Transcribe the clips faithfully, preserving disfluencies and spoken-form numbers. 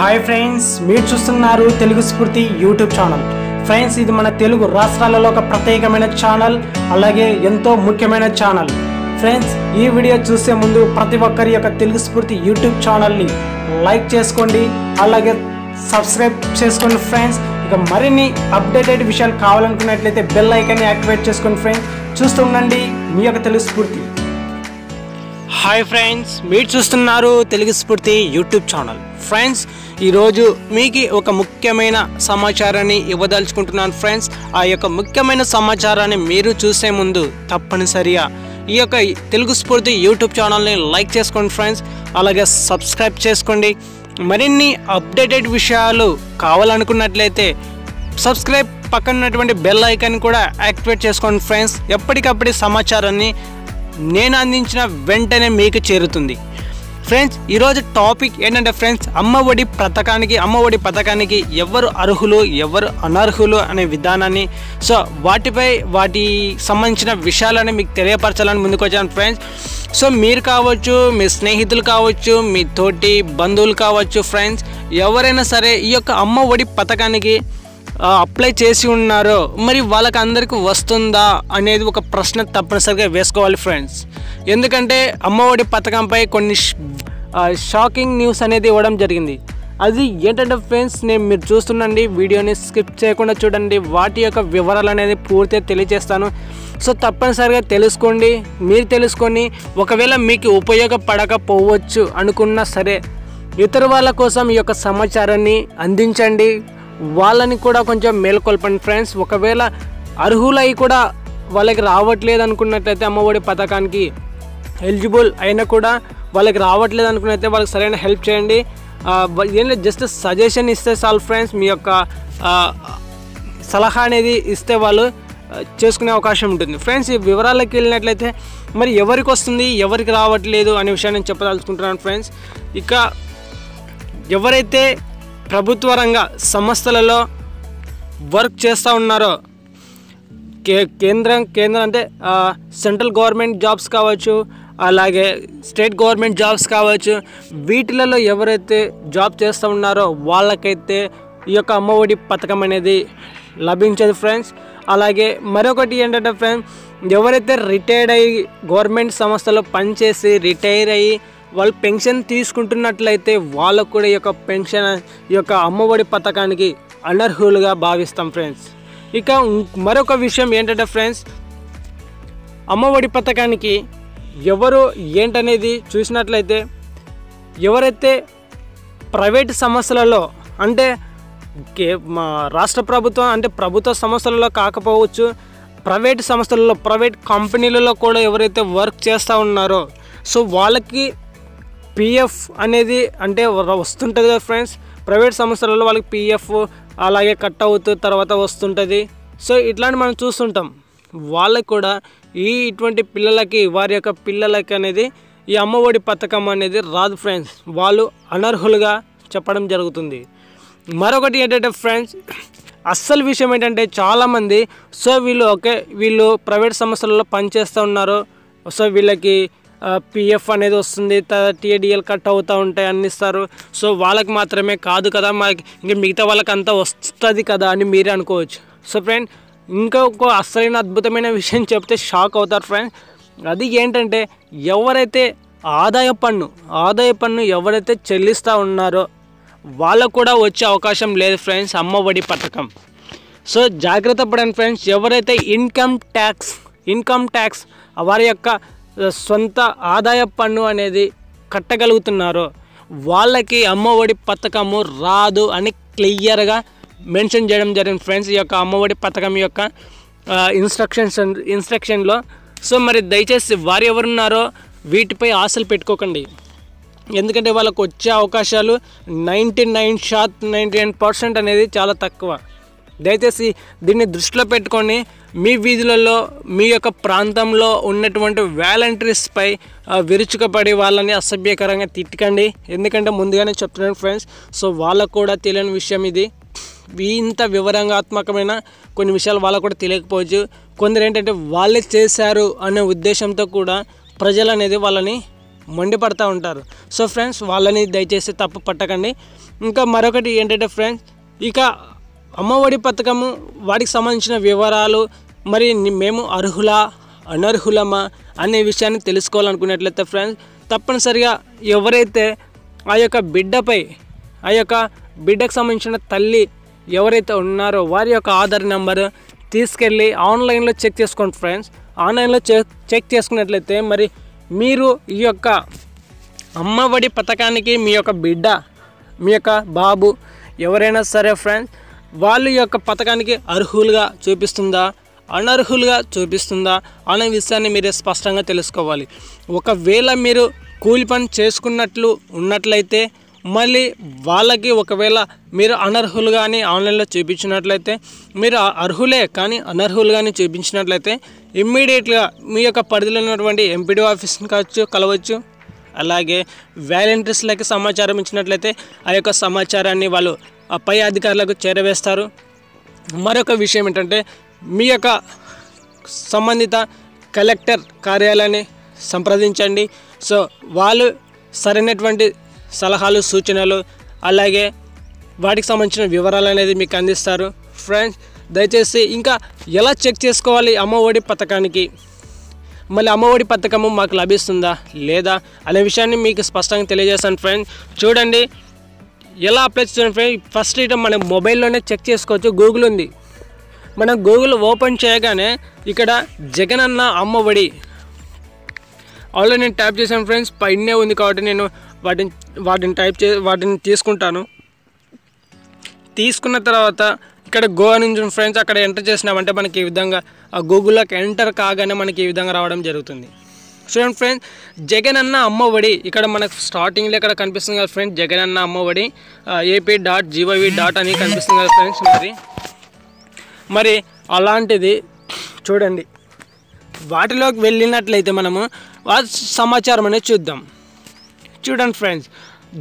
Hi friends, మీరు చూస్తున్నారు Telugu Spoorthi YouTube channel. Friends, ఇది మన తెలుగు రాష్ట్రాలలో ఒక ప్రత్యేకమైన ఛానల్, అలాగే ఎంతో ముఖ్యమైన ఛానల్. ఫ్రెండ్స్, ఈ వీడియో చూసే ముందు ప్రతి ఒక్కరి యొక్క తెలుగు స్ఫూర్తి యూట్యూబ్ ఛానల్ని లైక్ చేసుకోండి, అలాగే సబ్స్క్రైబ్ చేసుకోండి. ఫ్రెండ్స్, ఇక మరిన్ని అప్డేటెడ్ విషయాలు కావాలనుకున్నట్లయితే బెల్ ఐకాన్ని యాక్టివేట్ చేసుకోండి. ఫ్రెండ్స్, చూస్తూ ఉండండి మీ యొక్క తెలుగు స్ఫూర్తి. హాయ్ ఫ్రెండ్స్, మీరు చూస్తున్నారు Telugu Spoorthi YouTube channel. Friends, ఈరోజు మీకు ఒక ముఖ్యమైన సమాచారాన్ని ఇవ్వదలుచుకుంటున్నాను. ఫ్రెండ్స్, ఆ యొక్క ముఖ్యమైన సమాచారాన్ని మీరు చూసే ముందు తప్పనిసరిగా ఈ యొక్క తెలుగు స్ఫూర్తి యూట్యూబ్ ఛానల్ని లైక్ చేసుకోండి. ఫ్రెండ్స్, అలాగే సబ్స్క్రైబ్ చేసుకోండి. మరిన్ని అప్డేటెడ్ విషయాలు కావాలనుకున్నట్లయితే సబ్స్క్రైబ్ పక్కన ఉన్నటువంటి బెల్ ఐకాన్ కూడా యాక్టివేట్ చేసుకోండి. ఫ్రెండ్స్, ఎప్పటికప్పుడు సమాచారాన్ని నేను అందించిన వెంటనే మీకు చేరుతుంది. ఫ్రెండ్స్, ఈరోజు టాపిక్ ఏంటంటే, ఫ్రెండ్స్, అమ్మఒడి పథకానికి అమ్మఒడి పథకానికి ఎవరు అర్హులు, ఎవరు అనర్హులు అనే విధానాన్ని, సో వాటిపై వాటి సంబంధించిన విషయాలని మీకు తెలియపరచాలని ముందుకు వచ్చాను. ఫ్రెండ్స్, సో మీరు కావచ్చు, మీ స్నేహితులు కావచ్చు, మీ తోటి బంధువులు కావచ్చు, ఫ్రెండ్స్, ఎవరైనా సరే ఈ యొక్క అమ్మఒడి పథకానికి అప్లై చేసి ఉన్నారో మరి వాళ్ళకి అందరికీ వస్తుందా అనేది ఒక ప్రశ్న తప్పనిసరిగా వేసుకోవాలి. ఫ్రెండ్స్, ఎందుకంటే అమ్మఒడి పథకంపై కొన్ని షాకింగ్ న్యూస్ అనేది ఇవ్వడం జరిగింది. అది ఏంటంటే, ఫ్రెండ్స్, నేను మీరు చూస్తుండండి, వీడియోని స్కిప్ చేయకుండా చూడండి. వాటి యొక్క వివరాలు అనేది పూర్తిగా తెలియజేస్తాను. సో తప్పనిసరిగా తెలుసుకోండి, మీరు తెలుసుకొని ఒకవేళ మీకు ఉపయోగపడకపోవచ్చు అనుకున్నా సరే ఇతర వాళ్ళ కోసం ఈ యొక్క సమాచారాన్ని అందించండి, వాళ్ళని కూడా కొంచెం మేల్కొల్పండి. ఫ్రెండ్స్, ఒకవేళ అర్హులై కూడా వాళ్ళకి రావట్లేదు అనుకున్నట్లయితే, అమ్మఒడి పథకానికి ఎలిజిబుల్ అయినా కూడా వాళ్ళకి రావట్లేదు అనుకున్నట్లయితే వాళ్ళకి సరైన హెల్ప్ చేయండి. ఏం జస్ట్ సజెషన్ ఇస్తే చాలు. ఫ్రెండ్స్, మీ యొక్క సలహా అనేది ఇస్తే వాళ్ళు చేసుకునే అవకాశం ఉంటుంది. ఫ్రెండ్స్, ఈ వివరాలకు వెళ్ళినట్లయితే మరి ఎవరికి వస్తుంది, ఎవరికి రావట్లేదు అనే విషయాన్ని నేను చెప్పదలుచుకుంటున్నాను. ఫ్రెండ్స్, ఇక ఎవరైతే ప్రభుత్వ రంగ సంస్థలలో వర్క్ చేస్తూ ఉన్నారో, కే కేంద్రం కేంద్రం అంటే సెంట్రల్ గవర్నమెంట్ జాబ్స్ కావచ్చు, అలాగే స్టేట్ గవర్నమెంట్ జాబ్స్ కావచ్చు, వీటిలలో ఎవరైతే జాబ్ చేస్తూ ఉన్నారో వాళ్ళకైతే ఈ యొక్క అమ్మఒడి పథకం అనేది లభించదు. ఫ్రెండ్స్, అలాగే మరొకటి ఏంటంటే, ఫ్రెండ్స్, ఎవరైతే రిటైర్డ్ అయ్యి గవర్నమెంట్ సంస్థలో పనిచేసి రిటైర్ అయ్యి వాళ్ళు పెన్షన్ తీసుకుంటున్నట్లయితే వాళ్ళకు కూడా ఈ యొక్క పెన్షన్ ఈ యొక్క అమ్మఒడి పథకానికి అనర్హులుగా భావిస్తాం. ఫ్రెండ్స్, ఇక మరొక విషయం ఏంటంటే, ఫ్రెండ్స్, అమ్మఒడి పథకానికి ఎవరు ఏంటనేది చూసినట్లయితే, ఎవరైతే ప్రైవేట్ సంస్థలలో అంటే మా రాష్ట్ర ప్రభుత్వం అంటే ప్రభుత్వ సంస్థలలో కాకపోవచ్చు, ప్రైవేట్ సంస్థలలో ప్రైవేట్ కంపెనీలలో కూడా ఎవరైతే వర్క్ చేస్తూ ఉన్నారో సో వాళ్ళకి పిఎఫ్ అనేది అంటే వస్తుంటుంది కదా. ఫ్రెండ్స్, ప్రైవేట్ సంస్థలలో వాళ్ళకి పిఎఫ్ అలాగే కట్ అవుతూ తర్వాత వస్తుంటుంది. సో ఇట్లాంటి మనం చూస్తుంటాం. వాళ్ళకి కూడా ఈ ఇటువంటి పిల్లలకి వారి యొక్క పిల్లలకి అనేది ఈ అమ్మఒడి పథకం అనేది రాదు. ఫ్రెండ్స్, వాళ్ళు అనర్హులుగా చెప్పడం జరుగుతుంది. మరొకటి ఏంటంటే, ఫ్రెండ్స్, అస్సలు విషయం ఏంటంటే, చాలామంది సో వీళ్ళు ఓకే వీళ్ళు ప్రైవేట్ సంస్థలలో పనిచేస్తూ ఉన్నారు, సో వీళ్ళకి పిఎఫ్ అనేది వస్తుంది, టీఏడిఎల్ కట్ అవుతూ ఉంటాయి అందిస్తారు, సో వాళ్ళకి మాత్రమే కాదు కదా, మాకు ఇంకా మిగతా వాళ్ళకి అంతా వస్తుంది కదా అని మీరే అనుకోవచ్చు. సో ఫ్రెండ్, ఇంకా ఒక అసలైన అద్భుతమైన విషయం చెప్తే షాక్ అవుతారు. ఫ్రెండ్స్, అది ఏంటంటే, ఎవరైతే ఆదాయ పన్ను ఆదాయ పన్ను ఎవరైతే చెల్లిస్తూ ఉన్నారో వాళ్ళకు కూడా వచ్చే అవకాశం లేదు. ఫ్రెండ్స్, అమ్మఒడి పథకం, సో జాగ్రత్త పడండి. ఫ్రెండ్స్, ఎవరైతే ఇన్కమ్ ట్యాక్స్ ఇన్కమ్ ట్యాక్స్ వారి యొక్క సొంత ఆదాయ పన్ను అనేది కట్టగలుగుతున్నారో వాళ్ళకి అమ్మఒడి పథకము రాదు అని క్లియర్గా మెన్షన్ చేయడం జరిగింది. ఫ్రెండ్స్, ఈ యొక్క అమ్మఒడి పథకం యొక్క ఇన్స్ట్రక్షన్స్ ఇన్స్ట్రక్షన్లో సో మరి దయచేసి వారు ఎవరున్నారో వీటిపై ఆశలు పెట్టుకోకండి. ఎందుకంటే వాళ్ళకు వచ్చే అవకాశాలు నైంటీ నైన్ శాతం నైంటీ నైన్ పర్సెంట్ అనేది చాలా తక్కువ. దయచేసి దీన్ని దృష్టిలో పెట్టుకొని మీ వీధులలో మీ యొక్క ప్రాంతంలో ఉన్నటువంటి వాలంటీర్స్పై విరుచుకపడి వాళ్ళని అసభ్యకరంగా తిట్టకండి. ఎందుకంటే ముందుగానే చెప్తున్నాను ఫ్రెండ్స్, సో వాళ్ళకు కూడా తెలియని విషయం ఇది. ఇంత వివరంగాత్మకమైన కొన్ని విషయాలు వాళ్ళకు కూడా తెలియకపోవచ్చు. కొందరు ఏంటంటే వాళ్ళే చేశారు అనే ఉద్దేశంతో కూడా ప్రజలు అనేది వాళ్ళని మండిపడతా ఉంటారు. సో ఫ్రెండ్స్ వాళ్ళని దయచేసి తప్పు పట్టకండి. ఇంకా మరొకటి ఏంటంటే ఫ్రెండ్స్, ఇక అమ్మఒడి పథకము వాటికి సంబంధించిన వివరాలు, మరి మేము అర్హులా అనర్హులమా అనే విషయాన్ని తెలుసుకోవాలనుకున్నట్లయితే ఫ్రెండ్స్ తప్పనిసరిగా ఎవరైతే ఆ యొక్క బిడ్డపై ఆ యొక్క బిడ్డకు సంబంధించిన తల్లి ఎవరైతే ఉన్నారో వారి యొక్క ఆధార్ నెంబర్ తీసుకెళ్ళి ఆన్లైన్లో చెక్ చేసుకోండి ఫ్రెండ్స్. ఆన్లైన్లో చెక్ చెక్ చేసుకున్నట్లయితే మరి మీరు ఈ యొక్క అమ్మఒడి పథకానికి మీ యొక్క బిడ్డ, మీ యొక్క బాబు ఎవరైనా సరే ఫ్రెండ్స్ వాళ్ళ యొక్క పథకానికి అర్హులుగా చూపిస్తుందా అనర్హులుగా చూపిస్తుందా అనే విషయాన్ని మీరు స్పష్టంగా తెలుసుకోవాలి. ఒకవేళ మీరు కూలి పని చేసుకున్నట్లు ఉన్నట్లయితే మళ్ళీ వాళ్ళకి ఒకవేళ మీరు అనర్హులు కానీ ఆన్లైన్లో చూపించినట్లయితే, మీరు అర్హులే కానీ అనర్హులు కానీ చూపించినట్లయితే ఇమ్మీడియట్గా మీ యొక్క పరిధిలో ఉన్నటువంటి ఎంపీడీ ఆఫీస్ని కావచ్చు కలవచ్చు. అలాగే వాలంటీర్స్లకి సమాచారం ఇచ్చినట్లయితే ఆ యొక్క సమాచారాన్ని వాళ్ళు పై అధికారులకు చేరవేస్తారు. మరొక విషయం ఏంటంటే మీ యొక్క సంబంధిత కలెక్టర్ కార్యాలయాన్ని సంప్రదించండి. సో వాళ్ళు సరైనటువంటి సలహాలు సూచనలు అలాగే వాటికి సంబంధించిన వివరాలు అనేది మీకు అందిస్తారు ఫ్రెండ్స్. దయచేసి ఇంకా ఎలా చెక్ చేసుకోవాలి అమ్మఒడి పథకానికి, మళ్ళీ అమ్మఒడి పథకము మాకు లభిస్తుందా లేదా అనే విషయాన్ని మీకు స్పష్టంగా తెలియజేస్తాను ఫ్రెండ్స్. చూడండి ఎలా అప్లై చేయాలి ఫ్రెండ్స్. ఫస్ట్ ఇటం మనం మొబైల్లోనే చెక్ చేసుకోవచ్చు, గూగుల్ ఉంది. మనం గూగుల్ ఓపెన్ చేయగానే ఇక్కడ జగనన్న అమ్మఒడి ఆల్రెడీ నేను ట్యాప్ చేశాను ఫ్రెండ్స్. పైనే ఉంది కాబట్టి నేను వాటిని వాటిని టైప్ చే వాటిని తీసుకుంటాను. తీసుకున్న తర్వాత ఇక్కడ గో నుంచి ఫ్రెండ్స్ అక్కడ ఎంటర్ చేసినామంటే మనకి ఈ విధంగా ఆ గూగుల్లోకి ఎంటర్ కాగానే మనకి ఈ విధంగా రావడం జరుగుతుంది. చూడండి ఫ్రెండ్స్, జగనన్న అమ్మఒడి ఇక్కడ మనకు స్టార్టింగ్లో ఇక్కడ కనిపిస్తుంది కదా friends, Jagananna Amma Vodi AP dot G O V dot అని కనిపిస్తుంది కదా ఫ్రెండ్స్. మరి మరి అలాంటిది చూడండి, వాటిలోకి వెళ్ళినట్లయితే మనము ఆ సమాచారం అనేది చూద్దాం. చూడండి ఫ్రెండ్స్,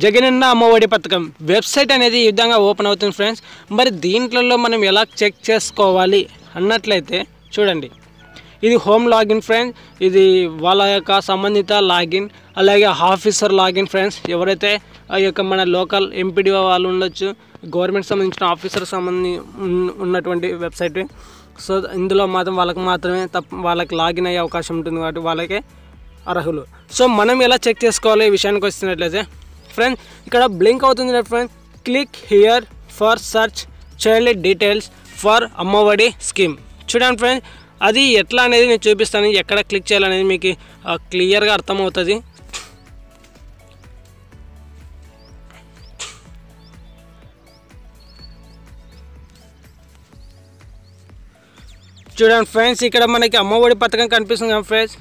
జగనన్న అమ్మఒడి పథకం వెబ్సైట్ అనేది ఈ విధంగా ఓపెన్ అవుతుంది ఫ్రెండ్స్. మరి దీంట్లో మనం ఎలా చెక్ చేసుకోవాలి అన్నట్లయితే చూడండి, ఇది హోమ్ లాగిన్ ఫ్రెండ్స్, ఇది వాళ్ళ యొక్క సంబంధిత లాగిన్, అలాగే ఆఫీసర్ లాగిన్ ఫ్రెండ్స్. ఎవరైతే ఆ యొక్క మన లోకల్ ఎంపీడీఓ వాళ్ళు ఉండొచ్చు, గవర్నమెంట్ సంబంధించిన ఆఫీసర్ సంబంధించి ఉన్నటువంటి వెబ్సైట్. సో ఇందులో మాత్రం వాళ్ళకి మాత్రమే తప్ప వాళ్ళకి లాగిన్ అయ్యే అవకాశం ఉంటుంది కాబట్టి వాళ్ళకే అర్హులు. సో మనం ఎలా చెక్ చేసుకోవాలి ఈ విషయానికి వచ్చినట్లయితే ఫ్రెండ్స్, ఇక్కడ బ్లింక్ అవుతుంది కదా friends, click here for search child details for Amma Vodi scheme. చూడండి ఫ్రెండ్స్, అది ఎట్లా అనేది నేను చూపిస్తాను, ఎక్కడ క్లిక్ చేయాలనేది మీకు క్లియర్గా అర్థమవుతుంది. చూడండి ఫ్రెండ్స్, ఇక్కడ మనకి అమ్మఒడి పథకం కనిపిస్తుంది కదా ఫ్రెండ్స్.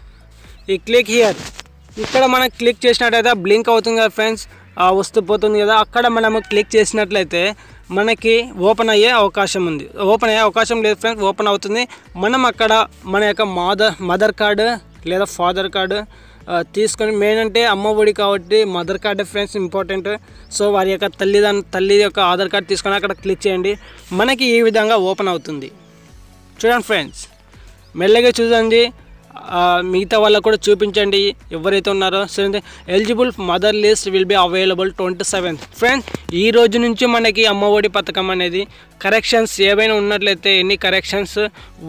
ఈ క్లిక్ హియర్ ఇక్కడ మనం క్లిక్ చేసినట్లయితే బ్లింక్ అవుతుంది కదా ఫ్రెండ్స్, వస్తూ పోతుంది కదా. అక్కడ మనము క్లిక్ చేసినట్లయితే మనకి ఓపెన్ అయ్యే అవకాశం ఉంది. ఓపెన్ అయ్యే అవకాశం లేదు ఫ్రెండ్స్, ఓపెన్ అవుతుంది. మనం అక్కడ మన యొక్క మదర్ మదర్ కార్డు లేదా ఫాదర్ కార్డు తీసుకొని, మెయిన్ అంటే అమ్మఒడి కాబట్టి మదర్ కార్డే ఫ్రెండ్స్ ఇంపార్టెంట్. సో వారి యొక్క తల్లిదండ్రు తల్లి యొక్క ఆధార్ కార్డు తీసుకొని అక్కడ క్లిక్ చేయండి. మనకి ఈ విధంగా ఓపెన్ అవుతుంది. చూడండి ఫ్రెండ్స్, మెల్లగా చూడండి, మిగతా వాళ్ళకు కూడా చూపించండి ఎవరైతే ఉన్నారో. సరే, eligible mother list will be available twenty seventh. Friends ఈ రోజు నుంచి మనకి అమ్మఒడి పథకం అనేది కరెక్షన్స్ ఏవైనా ఉన్నట్లయితే ఎన్ని కరెక్షన్స్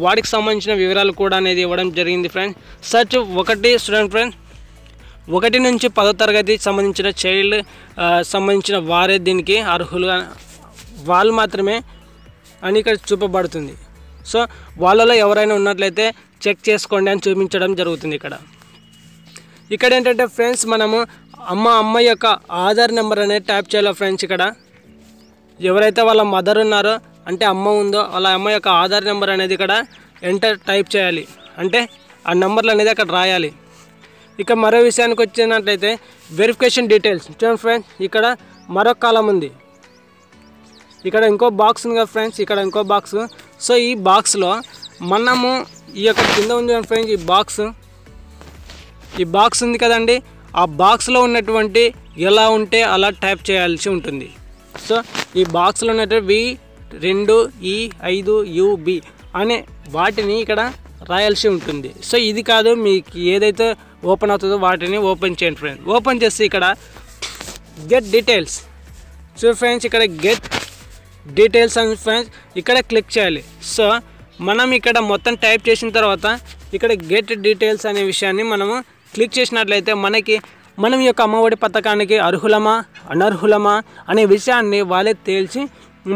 వాటికి సంబంధించిన వివరాలు కూడా అనేది ఇవ్వడం జరిగింది ఫ్రెండ్స్. సర్చ్ ఒకటి స్టూడెంట్ ఫ్రెండ్స్, ఒకటి నుంచి పదో తరగతి సంబంధించిన చైల్డ్ సంబంధించిన వారే దీనికి అర్హులుగా వాళ్ళు మాత్రమే అని ఇక్కడ చూపబడుతుంది. సో వాళ్ళలో ఎవరైనా ఉన్నట్లయితే చెక్ చేసుకోండి అని చూపించడం జరుగుతుంది. ఇక్కడ ఇక్కడ ఏంటంటే ఫ్రెండ్స్, మనము అమ్మ అమ్మ యొక్క ఆధార్ నెంబర్ అనేది ట్యాప్ చేయాలి ఫ్రెండ్స్. ఇక్కడ ఎవరైతే వాళ్ళ మదర్ ఉన్నారో అంటే అమ్మ ఉందో వాళ్ళ అమ్మ యొక్క ఆధార్ నెంబర్ అనేది ఇక్కడ ఎంటర్ టైప్ చేయాలి, అంటే ఆ నెంబర్లు అనేది అక్కడ రాయాలి. ఇక మరో విషయానికి వచ్చినట్లయితే వెరిఫికేషన్ డీటెయిల్స్. చూడండి ఫ్రెండ్స్, ఇక్కడ మరొక కాలం ఉంది, ఇక్కడ ఇంకో బాక్స్ ఉంది కదా ఫ్రెండ్స్, ఇక్కడ ఇంకో బాక్స్. సో ఈ బాక్స్లో మనము ఈ యొక్క కింద ఉంది కదా ఫ్రెండ్స్, ఈ బాక్స్ ఈ బాక్స్ ఉంది కదండి, ఆ బాక్స్లో ఉన్నటువంటి ఎలా ఉంటే అలా టైప్ చేయాల్సి ఉంటుంది. సో ఈ బాక్స్లో ఉన్నటువంటి వి రెండు ఈ ఐదు యూబి అనే వాటిని ఇక్కడ రాయాల్సి ఉంటుంది. సో ఇది కాదు, మీకు ఏదైతే ఓపెన్ అవుతుందో వాటిని ఓపెన్ చేయండి ఫ్రెండ్స్. ఓపెన్ చేసి ఇక్కడ గెట్ డీటెయిల్స్ సో ఫ్రెండ్స్ ఇక్కడ గెట్ డీటెయిల్స్ అని ఫ్రెండ్స్ ఇక్కడ క్లిక్ చేయాలి. సో మనం ఇక్కడ మొత్తం టైప్ చేసిన తర్వాత ఇక్కడ గెట్ డీటెయిల్స్ అనే విషయాన్ని మనము క్లిక్ చేసినట్లయితే మనకి మనం యొక్క అమ్మఒడి పథకానికి అర్హులమా అనర్హులమా అనే విషయాన్ని వాళ్ళే తేల్చి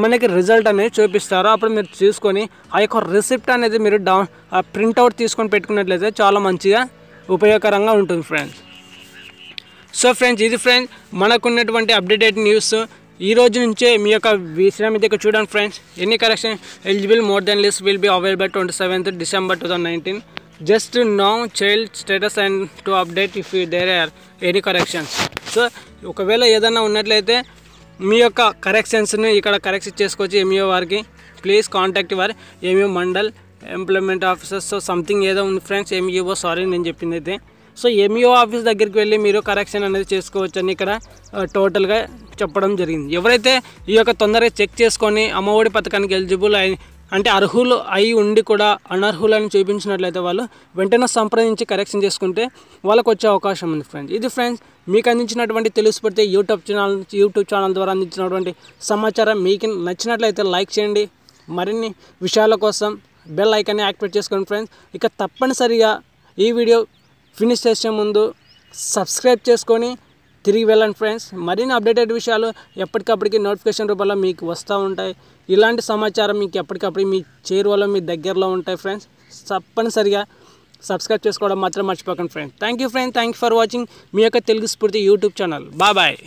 మనకి రిజల్ట్ అనేది చూపిస్తారు. అప్పుడు మీరు చూసుకొని ఆ యొక్క రిసిప్ట్ అనేది మీరు డౌన్ ఆ ప్రింట్అవుట్ తీసుకొని పెట్టుకున్నట్లయితే చాలా మంచిగా ఉపయోగకరంగా ఉంటుంది ఫ్రెండ్స్. సో ఫ్రెండ్స్ ఇది ఫ్రెండ్స్ మనకున్నటువంటి అప్డేటెడ్ న్యూస్ ఈ రోజు నుంచే మీ యొక్క విషయం దగ్గర చూడండి ఫ్రెండ్స్. ఎన్ని correction eligible more than list will be available twenty seventh December two thousand nineteen just now child status and to update if there are any corrections. So ఒకవేళ ఏదైనా ఉన్నట్లయితే మీ యొక్క కరెక్షన్స్ని ఇక్కడ కరెక్షన్ చేసుకోవచ్చు ఎంఈఓ వారికి. ప్లీజ్ కాంటాక్ట్ వారి MEO mandal employment officers so something ఏదో ఉంది ఫ్రెండ్స్ ఎంఈఓ సారీ నేను చెప్పింది అయితే. సో ఎంఈఓ ఆఫీస్ దగ్గరికి వెళ్ళి మీరు కరెక్షన్ అనేది చేసుకోవచ్చు అని ఇక్కడ టోటల్గా చెప్పడం జరిగింది. ఎవరైతే ఈ యొక్క తొందరగా చెక్ చేసుకొని అమ్మఒడి పథకానికి ఎలిజిబుల్ అయి అంటే అర్హులు అయి ఉండి కూడా అనర్హులని చూపించినట్లయితే వాళ్ళు వెంటనే సంప్రదించి కరెక్షన్ చేసుకుంటే వాళ్ళకు వచ్చే అవకాశం ఉంది ఫ్రెండ్స్. ఇది ఫ్రెండ్స్ మీకు అందించినటువంటి Telugu Spoorthi YouTube channel YouTube channel ద్వారా అందించినటువంటి సమాచారం. మీకు నచ్చినట్లయితే లైక్ చేయండి. మరిన్ని విషయాల కోసం బెల్ ఐకాన్ని యాక్టివేట్ చేసుకోండి ఫ్రెండ్స్. ఇక తప్పనిసరిగా ఈ వీడియో ఫినిష్ చేసే ముందు సబ్స్క్రైబ్ చేసుకొని తిరిగి వెళ్ళండి ఫ్రెండ్స్. మరిన్ని అప్డేటెడ్ విషయాలు ఎప్పటికప్పటికి నోటిఫికేషన్ రూపంలో మీకు వస్తూ ఉంటాయి. ఇలాంటి సమాచారం మీకు ఎప్పటికప్పుడు మీ చేరువలో మీ దగ్గరలో ఉంటాయి ఫ్రెండ్స్. తప్పనిసరిగా సబ్స్క్రైబ్ చేసుకోవడం మాత్రం మర్చిపోకండి friends. Thank you friends. Thank you for watching మీ యొక్క Telugu Spoorthi YouTube channel. Bye bye.